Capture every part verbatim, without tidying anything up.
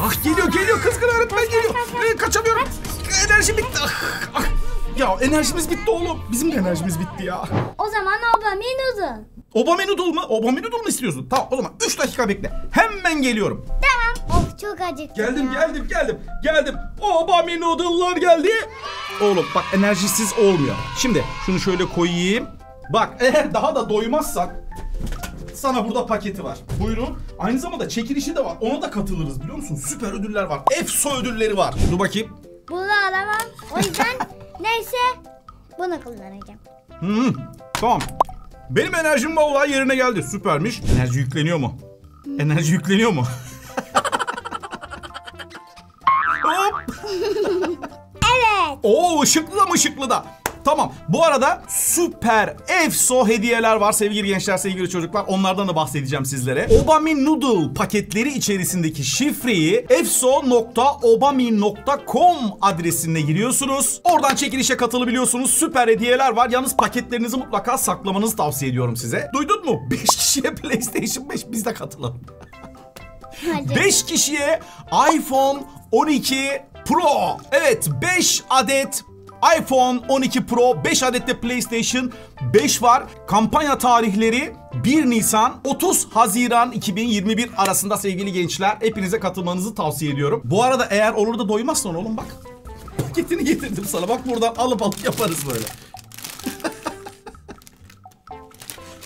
Ah geliyor geliyor kızgın öğretmen geliyor. Ee, kaçamıyorum. Enerjim bitti. Ah, ah. Ya enerjimiz bitti oğlum. Bizim de enerjimiz bitti ya. O zaman Obamiye Noodle. Obamiye Noodle mu? Obamiye Noodle mu istiyorsun? Tamam o zaman üç dakika bekle. Hemen geliyorum. Tamam. Of çok acıktım. Geldim ya. geldim geldim. Geldim. Obamiye Noodle'lar geldi. Oğlum bak enerjisiz olmuyor. Şimdi şunu şöyle koyayım. Bak eğer daha da doymazsak sana burada paketi var. Buyurun. Aynı zamanda çekilişi de var. Ona da katılırız biliyor musun? Süper ödüller var. EFSO ödülleri var. Dur bakayım. Bunu alamam. O yüzden neyse bunu kullanacağım. Hmm, tamam. Benim enerjim vallahi yerine geldi. Süpermiş. Enerji yükleniyor mu? Hmm. Enerji yükleniyor mu? Hop. Evet. Oo ışıklı da mı ışıklı da. Tamam. Bu arada süper EFSO hediyeler var sevgili gençler, sevgili çocuklar. Onlardan da bahsedeceğim sizlere. Obamiye Noodle paketleri içerisindeki şifreyi efso nokta obami nokta com adresine giriyorsunuz. Oradan çekilişe katılabiliyorsunuz. Süper hediyeler var. Yalnız paketlerinizi mutlaka saklamanızı tavsiye ediyorum size. Duydun mu? beş kişiye PlayStation beş, biz de katılalım. beş kişiye iPhone on iki Pro. Evet, beş adet iPhone on iki Pro, beş adet de PlayStation beş var. Kampanya tarihleri bir Nisan, otuz Haziran iki bin yirmi bir arasında sevgili gençler. Hepinize katılmanızı tavsiye ediyorum. Bu arada eğer olur da doymazsan oğlum bak. Paketini getirdim sana. Bak buradan alıp alıp yaparız böyle.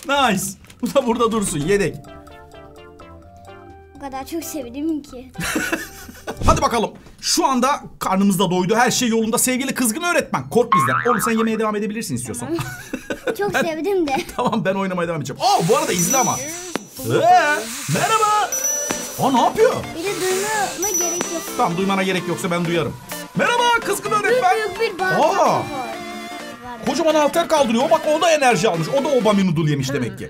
Nice. Bu da burada dursun yedek. O kadar çok sevdim ki. Hadi bakalım. Şu anda karnımızda doydu. Her şey yolunda sevgili kızgın öğretmen. Kork bizden. Oğlum sen yemeğe devam edebilirsin istiyorsan. Tamam. Çok ben, sevdim de. Tamam ben oynamaya devam edeceğim. Aa bu arada izle ama. ee, merhaba. Aa ne yapıyor? Bir de duymama gerek yok. Tamam duymana gerek yoksa ben duyarım. Merhaba kızgın öğretmen. Büyük büyük bir bardak var. Kocaman halter kaldırıyor. Bak o da enerji almış. O da Obamiye Noodle yemiş demek ki.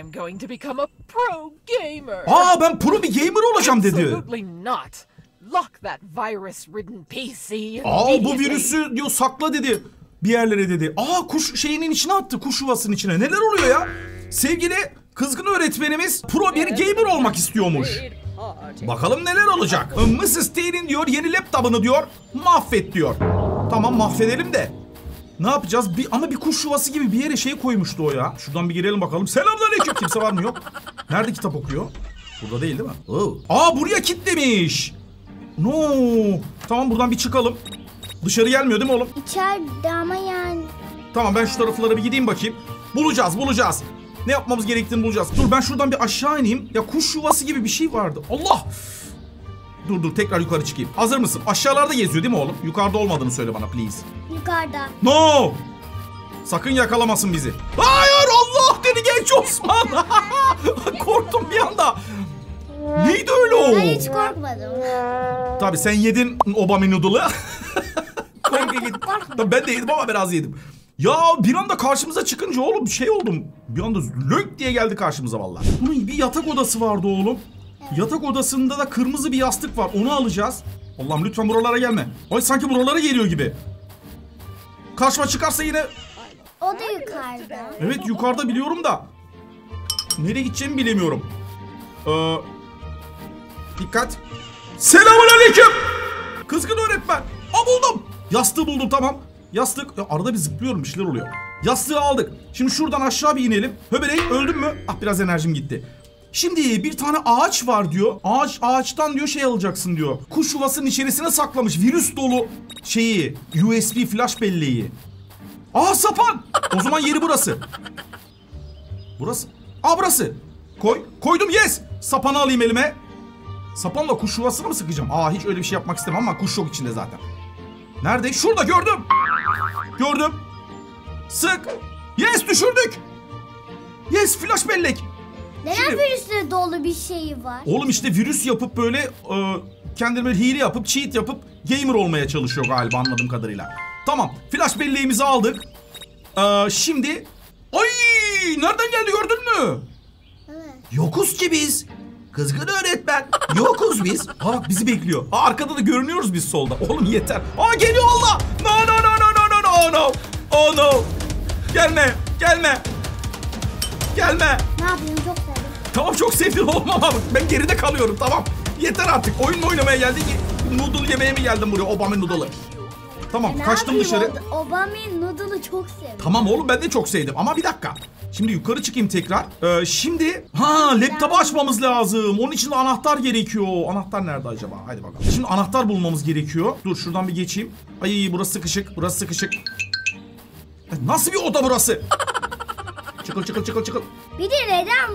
I'm going to become a pro gamer. Aa ben pro bir gamer olacağım dedi. Absolutely not. Lock that virus-ridden P C. Aa bu virüsü diyor sakla dedi bir yerlere dedi. Aa kuş şeyinin içine attı, kuş yuvasının içine. Neler oluyor ya? Sevgili kızgın öğretmenimiz pro bir gamer olmak istiyormuş. Bakalım neler olacak. missus Stein'in diyor yeni laptopunu diyor mahvet diyor. Tamam mahvedelim de. Ne yapacağız? Bir, ama bir kuş yuvası gibi bir yere şey koymuştu o ya. Şuradan bir girelim bakalım. Selamünaleyküm. Kimse var mı? Yok. Nerede kitap okuyor? Burada değil değil mi? Oo. Aa buraya kilitlemiş. No. Tamam buradan bir çıkalım. Dışarı gelmiyor değil mi oğlum? İçeride ama yani. Tamam ben şu taraflara bir gideyim bakayım. Bulacağız bulacağız. Ne yapmamız gerektiğini bulacağız. Dur ben şuradan bir aşağı ineyim. Ya kuş yuvası gibi bir şey vardı. Allah. Dur dur tekrar yukarı çıkayım. Hazır mısın? Aşağılarda geziyor değil mi oğlum? Yukarıda olmadığını söyle bana please. Yukarıda. No! Sakın yakalamasın bizi. Hayır Allah dedi genç Osman. Korktum bir anda. Neydi öyle o? Ben hiç korkmadım. Tabii sen yedin Obamiye Noodle'ı. Ben de yedim ama biraz yedim. Ya bir anda karşımıza çıkınca oğlum şey oldum. Bir anda lönk diye geldi karşımıza vallahi. Bunun bir yatak odası vardı oğlum. Yatak odasında da kırmızı bir yastık var. Onu alacağız. Allah'ım lütfen buralara gelme. Ay sanki buralara geliyor gibi. Karşıma çıkarsa yine... O da yukarıda. Evet yukarıda biliyorum da. Nereye gideceğimi bilemiyorum. Ee, dikkat. Selamünaleyküm. Kızgın öğretmen. Aa buldum. Yastığı buldum tamam. Yastık. Ya, arada bir zıplıyorum bir şeyler oluyor. Yastığı aldık. Şimdi şuradan aşağı bir inelim. Höberek öldüm mü? Ah biraz enerjim gitti. Şimdi bir tane ağaç var diyor. Ağaç ağaçtan diyor şey alacaksın diyor. Kuş yuvasının içerisine saklamış virüs dolu şeyi. U S B flash belleği. Aa sapan. O zaman yeri burası. Burası. Aa burası. Koy. Koydum yes. Sapanı alayım elime. Sapanla kuş yuvasını mı sıkacağım? Aa hiç öyle bir şey yapmak istemem ama kuş yok içinde zaten. Nerede? Şurada gördüm. Gördüm. Sık. Yes düşürdük. Yes flash bellek. Neden virüsle dolu bir şey var? Oğlum işte virüs yapıp böyle e, kendime hile yapıp cheat yapıp gamer olmaya çalışıyor galiba anladığım kadarıyla. Tamam flash belleğimizi aldık. E, şimdi ay nereden geldi gördün mü? Evet. Yokuz ki biz. Kızgın öğretmen. Yokuz biz. Aa bizi bekliyor. Aa arkada da görünüyoruz biz solda. Oğlum yeter. Aa geliyor valla. No no no no no no oh no. Oh no. Gelme gelme. Gelme. Ne yapayım çok sevdim. Tamam çok sevdim olmam. Ben geride kalıyorum tamam. Yeter artık. Oyun mu oynamaya geldin? Noodle yemeye mi geldin buraya? Obamiye Noodle'ı. Tamam, kaçtım dışarı. Obamiye Noodle'ı çok sevdim. Tamam oğlum, ben de çok sevdim ama bir dakika. Şimdi yukarı çıkayım tekrar. Ee, şimdi ha laptopu açmamız lazım. Onun için de anahtar gerekiyor. Anahtar nerede acaba? Hadi bakalım. Şimdi anahtar bulmamız gerekiyor. Dur şuradan bir geçeyim. Ay burası sıkışık. Burası sıkışık. Nasıl bir oda burası? Çıkıl çıkıl çıkıl çıkıl. Bir de neden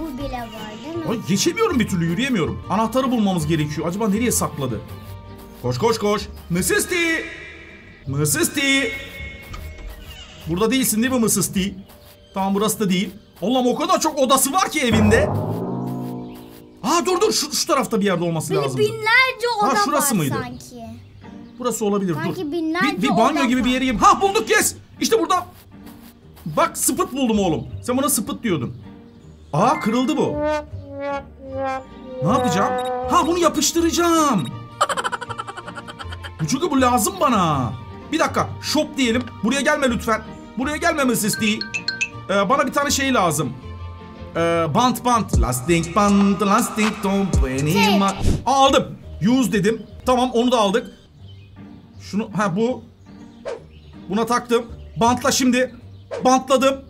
bu bile var değil mi? Ay geçemiyorum bir türlü, yürüyemiyorum. Anahtarı bulmamız gerekiyor. Acaba nereye sakladı? Koş koş koş. Missus T. Missus T. Burada değilsin değil mi Missus T? Tamam burası da değil. Allah'ım o kadar çok odası var ki evinde. Aa dur dur şu, şu tarafta bir yerde olması lazım. Binlerce oda ha, şurası var mıydı? Sanki. Burası olabilir sanki, dur. Bir, bir banyo gibi var. Bir yeri gibi. Hah bulduk, yes. İşte burada. Bak sıpıt buldum oğlum. Sen bana sıpıt diyordun. Aa kırıldı bu. Ne yapacağım? Ha bunu yapıştıracağım. Çünkü bu lazım bana. Bir dakika shop diyelim. Buraya gelme lütfen. Buraya gelmemiz isteği. Ee, bana bir tane şey lazım. Ee, bant bant. Lasting bant. Lasting don't anymore. Aa, aldım. Use dedim. Tamam onu da aldık. Şunu ha bu. Buna taktım. Bantla şimdi. Bantladım.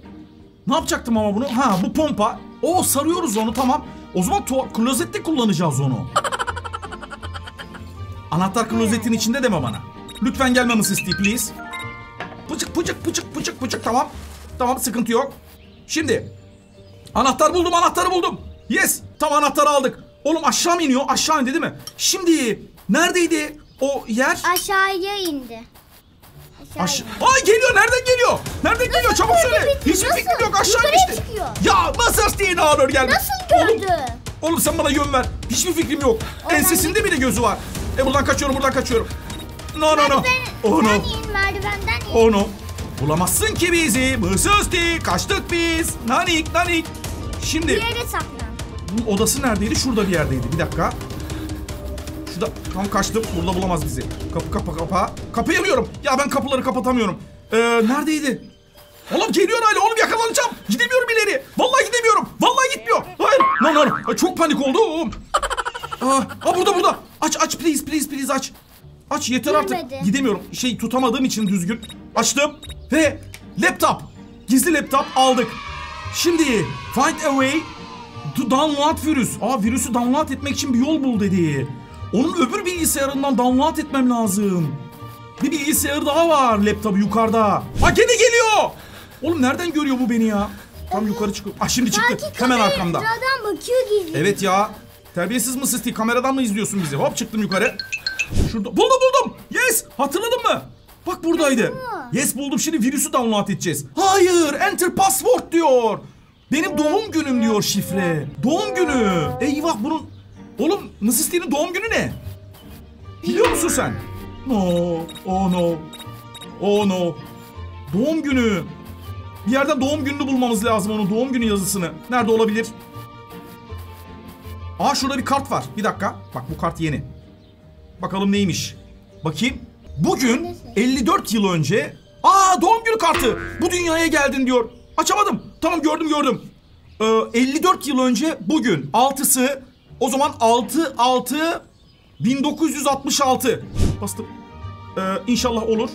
Ne yapacaktım ama bunu? Ha bu pompa. Oo sarıyoruz onu, tamam. O zaman klozette kullanacağız onu. Anahtar klozetin içinde deme bana. Lütfen gelme Missus T please. Pıçık pıçık pıçık pıçık pıçık, tamam. Tamam sıkıntı yok. Şimdi anahtar buldum, anahtarı buldum. Yes, tam anahtarı aldık. Oğlum aşağı mı iniyor? Aşağı indi değil mi? Şimdi neredeydi o yer? Aşağıya indi. Aşağı. Ay geliyor, nereden geliyor? Nereden nasıl geliyor? Çabuk söyle. Hiçbir fikrim yok, aşağı geçti. Ya Missus T ağır geldi. Nasıl gördü? Oğlum, oğlum sen bana yön ver. Hiçbir fikrim yok. Oradan ensesinde mi? Bile gözü var. E buradan kaçıyorum, buradan kaçıyorum. No no no. Oh no. Oh no. Bulamazsın ki bizi. Missus T kaçtık biz. Nanik nanik. Şimdi. Bir yere saklan. Bunun odası neredeydi? Şurada bir yerdeydi. Bir dakika. Şurada tam kaçtım. Burada bulamaz bizi. Kapı kapı kapa. Kapıyı arıyorum. Ya ben kapıları kapatamıyorum. Ee, neredeydi? Oğlum geliyor hala. Oğlum yakalanacağım. Gidemiyorum ileri. Vallahi gidemiyorum. Vallahi gitmiyor. Hayır. No no no. Çok panik oldum. Aa, aa burada burada. Aç aç please please please aç. Aç yeter. Görmedi artık. Gidemiyorum. Şey tutamadığım için düzgün. Açtım. Ve laptop. Gizli laptop aldık. Şimdi find a way to download virüs. Aa virüsü download etmek için bir yol bul dedi. Onun öbür bilgisayarından download etmem lazım. Bir bilgisayar daha var laptopu yukarıda. Ha gene geliyor. Oğlum nereden görüyor bu beni ya? Tam yukarı çıkıyor. Ah şimdi çıktı. Hemen arkamda. Evet ya. Terbiyesiz Missus T, kameradan mı izliyorsun bizi? Hop çıktım yukarı. Şurada. Buldum buldum. Yes. Hatırladın mı? Bak buradaydı. Yes buldum, şimdi virüsü download edeceğiz. Hayır, enter password diyor. Benim doğum günüm diyor şifre. Doğum günü. Eyvah bunun. Oğlum Missus T'nin doğum günü ne? Biliyor musun sen? No. Oh no. Oh no. Doğum günü. Bir yerden doğum gününü bulmamız lazım, onun doğum günü yazısını. Nerede olabilir? Aa şurada bir kart var. Bir dakika. Bak bu kart yeni. Bakalım neymiş. Bakayım. Bugün elli dört yıl önce. Aa doğum günü kartı. Bu dünyaya geldin diyor. Açamadım. Tamam gördüm gördüm. Ee, elli dört yıl önce bugün. altısı. O zaman altı altı bin dokuz yüz altmış altı. Bastım. Ee, inşallah olur.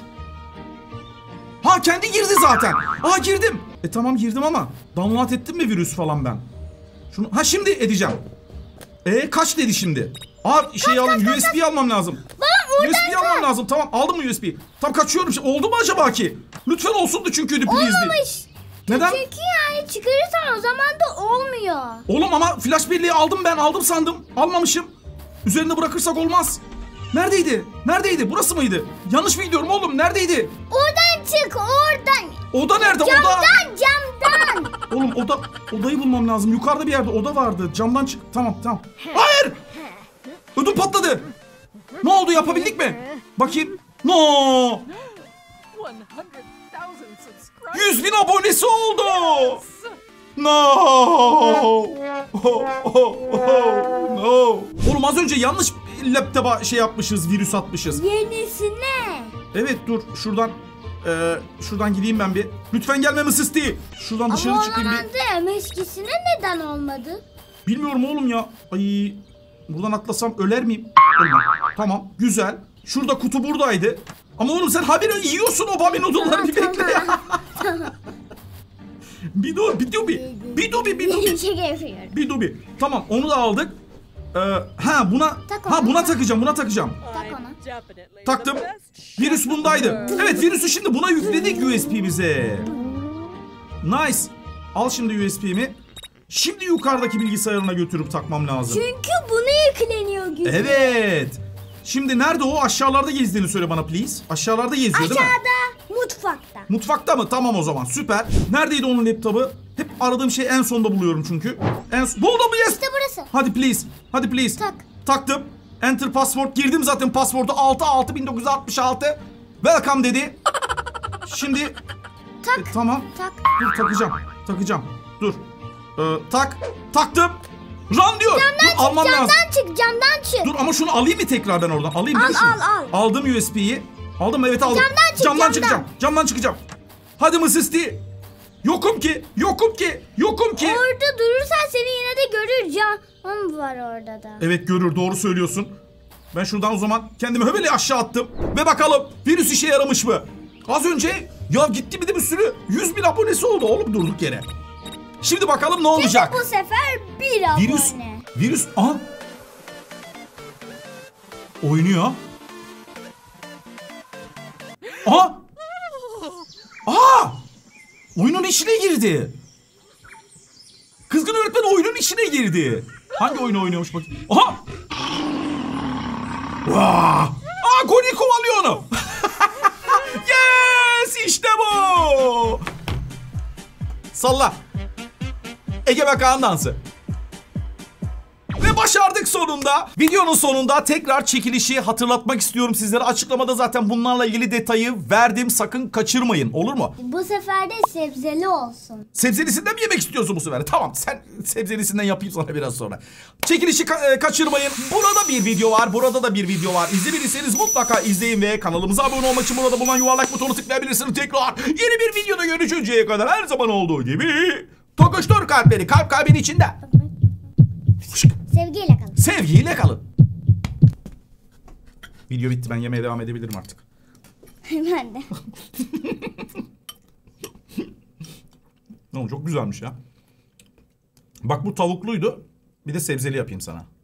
Ha kendi girdi zaten. Aa girdim. E tamam girdim ama. Download ettim mi virüs falan ben? Şunu ha şimdi edeceğim. E kaç dedi şimdi? Aa şey alalım, U S B almam lazım. U S B almam lazım. Tamam aldım mı U S B? Tam kaçıyorum. Oldu mu acaba ki? Lütfen olsundu çünkü ödü prizdi. Olmamış. Neden? Çünkü yani çıkarırsan o zaman da olmuyor. Oğlum ama flash belleği aldım ben. Aldım sandım. Almamışım. Üzerinde bırakırsak olmaz. Neredeydi? Neredeydi? Burası mıydı? Yanlış mı gidiyorum oğlum? Neredeydi? Oradan çık oradan. Oda nerede? Camdan, oda. Camdan camdan. Oğlum oda, odayı bulmam lazım. Yukarıda bir yerde oda vardı. Camdan çık. Tamam tamam. Hayır. Ödüm patladı. Ne oldu, yapabildik mi? Bakayım. No. yüz bin abonesi oldu. No. No. Oğlum az önce yanlış laptopa şey yapmışız, virüs atmışız. Yenisine. Evet dur şuradan e, şuradan gideyim ben bir. Lütfen gelme Missus T. Şuradan dışarı ama çıkayım bir. Ama olanandı. Eskisine neden olmadı? Bilmiyorum oğlum ya. Ay. Buradan atlasam öler miyim? Ölmem. Tamam. Güzel. Şurada kutu buradaydı. Ama oğlum sen habire yiyorsun Obamiye Noodle'ları, bir bekle ya. Bidobi, bidobi, bidobi, bidobi. Bidobi. Tamam, onu da aldık. Ee, ha buna, ha buna takacağım, buna takacağım. Taktım. Virüs bundaydı. Evet, virüsü şimdi buna yükledik U S B'mize. Nice. Al şimdi U S B'mi. Şimdi yukarıdaki bilgisayarına götürüp takmam lazım. Çünkü buna yükleniyor güzel. Evet. Şimdi nerede o? Aşağılarda gezdiğini söyle bana please. Aşağılarda geziyor Aşağıda, değil mi? Aşağıda. Mutfakta. Mutfakta mı? Tamam o zaman. Süper. Neredeydi onun laptopu? Hep aradığım şeyi en sonda buluyorum çünkü. En son... Buldum yes. İşte burası. Hadi please. Hadi please. Tak. Taktım. Enter password. Girdim zaten password'u. altı altı bin dokuz yüz altmış altı. Welcome dedi. Şimdi. Tak. E, tamam. Tak. Dur takacağım. Takacağım. Dur. Ee, tak. Taktım. Run diyor. Camdan dur, almam çık, camdan lazım. Çık, camdan çık. Dur ama şunu alayım mı tekrardan oradan? Alayım mı? Al, al, al. Aldım U S B'yi. Aldım evet aldım. Camdan, çık, camdan, camdan çıkacağım. Camdan çıkacağım. Hadi missus T. Yokum ki, yokum ki, yokum ki. Orada durursan seni yine de görür. Canım var orada da. Evet görür, doğru söylüyorsun. Ben şuradan o zaman kendimi höbeli aşağı attım. Ve bakalım virüs işe yaramış mı? Az önce ya gitti bir de bir sürü yüz bin abonesi oldu oğlum durduk yere. Şimdi bakalım ne olacak? Şimdi bu sefer bir abone. Virüs, virüs, aha. Oynuyor. Aha. Aha. Oyunun içine girdi. Kızgın öğretmen oyunun içine girdi. Hangi oyunu oynuyormuş bakayım. Aha. Aa, aa Goni kovalıyor onu. Yes, işte bu. Salla. Egemen Kaan dansı. Ve başardık sonunda. Videonun sonunda tekrar çekilişi hatırlatmak istiyorum sizlere. Açıklamada zaten bunlarla ilgili detayı verdim. Sakın kaçırmayın. Olur mu? Bu sefer de sebzeli olsun. Sebzelisinden mi yemek istiyorsun bu sefer? Tamam sen sebzelisinden yapayım sana biraz sonra. Çekilişi ka kaçırmayın. Burada bir video var. Burada da bir video var. İzleyebilirseniz mutlaka izleyin ve kanalımıza abone olmak için burada bulunan yuvarlak butonu tıklayabilirsiniz. Tekrar yeni bir videoda görüşünceye kadar her zaman olduğu gibi... Tokuştur kalpleri. Kalp kalbin içinde. Sevgiyle kalın. Sevgiyle kalın. Video bitti. Ben yemeğe devam edebilirim artık. Ben de. Oğlum çok güzelmiş ya. Bak bu tavukluydu. Bir de sebzeli yapayım sana.